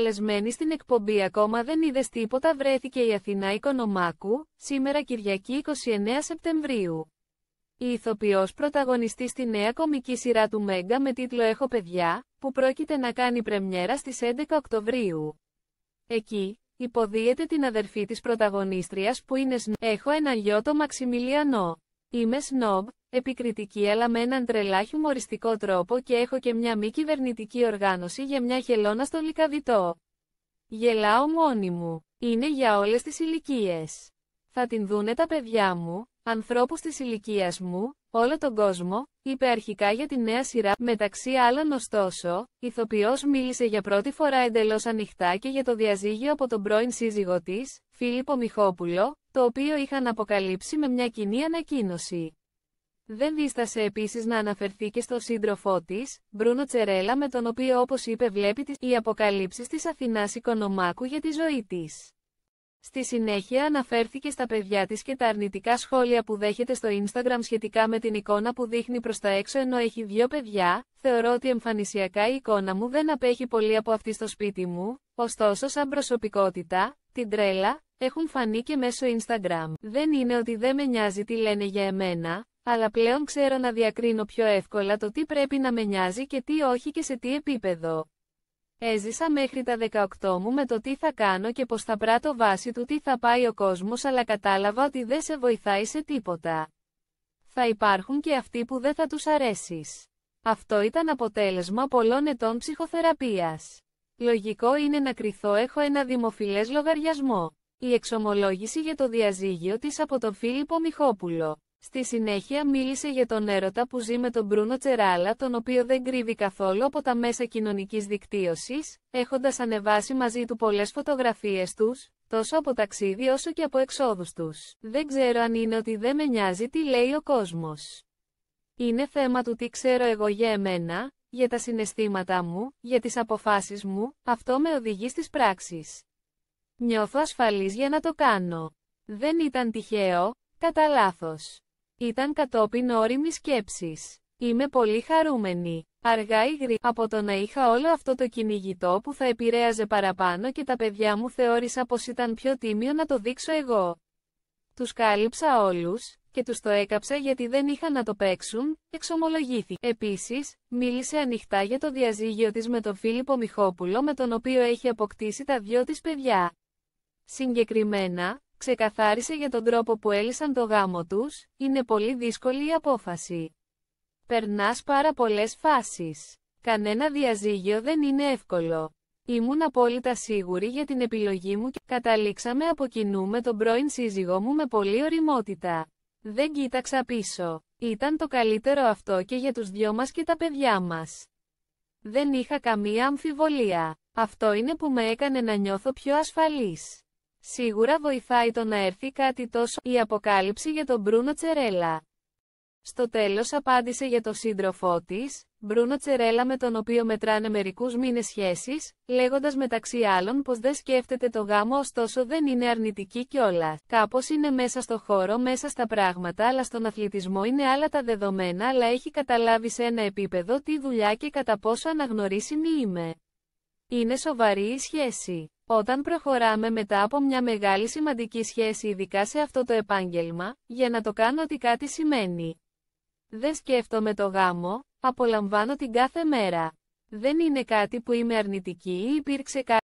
καλεσμένη στην εκπομπή «Ακόμα δεν είδες τίποτα» βρέθηκε η Αθηνά Οικονομάκου, σήμερα Κυριακή 29 Σεπτεμβρίου. Η ηθοποιός πρωταγωνιστεί στη νέα κομική σειρά του Μέγκα με τίτλο «Έχω Παιδιά», που πρόκειται να κάνει πρεμιέρα στις 11 Οκτωβρίου. Εκεί, υποδίεται την αδερφή της πρωταγωνίστριας που είναι «Έχω ένα γιο το Μαξιμιλιανό. Είμαι σνόμπ, επικριτική αλλά με έναν τρελά χιουμοριστικό τρόπο και έχω και μια μη κυβερνητική οργάνωση για μια χελώνα στο Λυκαβητό. Γελάω μόνη μου. Είναι για όλες τις ηλικίες. Θα την δούνε τα παιδιά μου, ανθρώπους της ηλικίας μου, όλο τον κόσμο», είπε αρχικά για τη νέα σειρά. Μεταξύ άλλων ωστόσο, η ηθοποιός μίλησε για πρώτη φορά εντελώς ανοιχτά και για το διαζύγιο από τον πρώην σύζυγό της, Φίλιππο Μιχόπουλο, το οποίο είχαν αποκαλύψει με μια κοινή ανακοίνωση. Δεν δίστασε επίσης να αναφερθεί και στο σύντροφό της, Μπρούνο Τσερέλα, με τον οποίο, όπως είπε, βλέπει οι αποκαλύψεις της Αθηνάς Οικονομάκου για τη ζωή της. Στη συνέχεια αναφέρθηκε στα παιδιά της και τα αρνητικά σχόλια που δέχεται στο Instagram σχετικά με την εικόνα που δείχνει προς τα έξω ενώ έχει δύο παιδιά. «Θεωρώ ότι εμφανισιακά η εικόνα μου δεν απέχει πολύ από αυτή στο σπίτι μου, ωστόσο σαν προσωπικότητα, την τρέλα, έχουν φανεί και μέσω Instagram. Δεν είναι ότι δεν με νοιάζει τι λένε για εμένα, αλλά πλέον ξέρω να διακρίνω πιο εύκολα το τι πρέπει να με νοιάζει και τι όχι και σε τι επίπεδο. Έζησα μέχρι τα 18 μου με το τι θα κάνω και πως θα πράττω βάση του τι θα πάει ο κόσμος, αλλά κατάλαβα ότι δεν σε βοηθάει σε τίποτα. Θα υπάρχουν και αυτοί που δεν θα τους αρέσεις. Αυτό ήταν αποτέλεσμα πολλών ετών ψυχοθεραπείας. Λογικό είναι να κριθώ, έχω ένα δημοφιλές λογαριασμό». Η εξομολόγηση για το διαζύγιο της από τον Φίλιππο Μιχόπουλο. Στη συνέχεια μίλησε για τον έρωτα που ζει με τον Μπρούνο Τσεράλα, τον οποίο δεν κρύβει καθόλου από τα μέσα κοινωνικής δικτύωσης, έχοντας ανεβάσει μαζί του πολλές φωτογραφίες τους, τόσο από ταξίδι όσο και από εξόδους τους. «Δεν ξέρω αν είναι ότι δεν με νοιάζει τι λέει ο κόσμος. Είναι θέμα του τι ξέρω εγώ για εμένα, για τα συναισθήματά μου, για τις αποφάσεις μου, αυτό με οδηγεί στις πράξεις. Νιώθω ασφαλής για να το κάνω. Δεν ήταν τυχαίο, κατά λάθος. Ήταν κατόπιν ώριμης σκέψης. Είμαι πολύ χαρούμενη. Αργά ή γρήγορα, από το να είχα όλο αυτό το κυνηγητό που θα επηρέαζε παραπάνω και τα παιδιά μου, θεώρησα πως ήταν πιο τίμιο να το δείξω εγώ. Τους κάλυψα όλους και τους το έκαψα γιατί δεν είχα να το παίξουν», εξομολογήθηκε. Επίσης, μίλησε ανοιχτά για το διαζύγιο της με τον Φίλιππο Μιχόπουλο, με τον οποίο έχει αποκτήσει τα δυο της παιδιά. Συγκεκριμένα, ξεκαθάρισε για τον τρόπο που έλυσαν το γάμο τους. «Είναι πολύ δύσκολη η απόφαση. Περνάς πάρα πολλές φάσεις. Κανένα διαζύγιο δεν είναι εύκολο. Ήμουν απόλυτα σίγουρη για την επιλογή μου και καταλήξαμε από κοινού με τον πρώην σύζυγό μου με πολλή ωριμότητα. Δεν κοίταξα πίσω. Ήταν το καλύτερο αυτό και για τους δυο μας και τα παιδιά μας. Δεν είχα καμία αμφιβολία. Αυτό είναι που με έκανε να νιώθω πιο ασφαλής. Σίγουρα βοηθάει το να έρθει κάτι τόσο». Η αποκάλυψη για τον Μπρούνο Τσερέλα. Στο τέλος απάντησε για το σύντροφό της, Μπρούνο Τσερέλα, με τον οποίο μετράνε μερικούς μήνες σχέσης, λέγοντας μεταξύ άλλων πως δεν σκέφτεται το γάμο, ωστόσο δεν είναι αρνητική κιόλας. «Κάπως είναι μέσα στο χώρο, μέσα στα πράγματα, αλλά στον αθλητισμό είναι άλλα τα δεδομένα, αλλά έχει καταλάβει σε ένα επίπεδο τι δουλειά και κατά πόσο αναγνωρίσιμη είμαι. Είναι σοβαρή η σχέση. Όταν προχωράμε μετά από μια μεγάλη σημαντική σχέση, ειδικά σε αυτό το επάγγελμα, για να το κάνω ότι κάτι σημαίνει. Δεν σκέφτομαι το γάμο, απολαμβάνω την κάθε μέρα. Δεν είναι κάτι που είμαι αρνητική ή υπήρξε κάτι».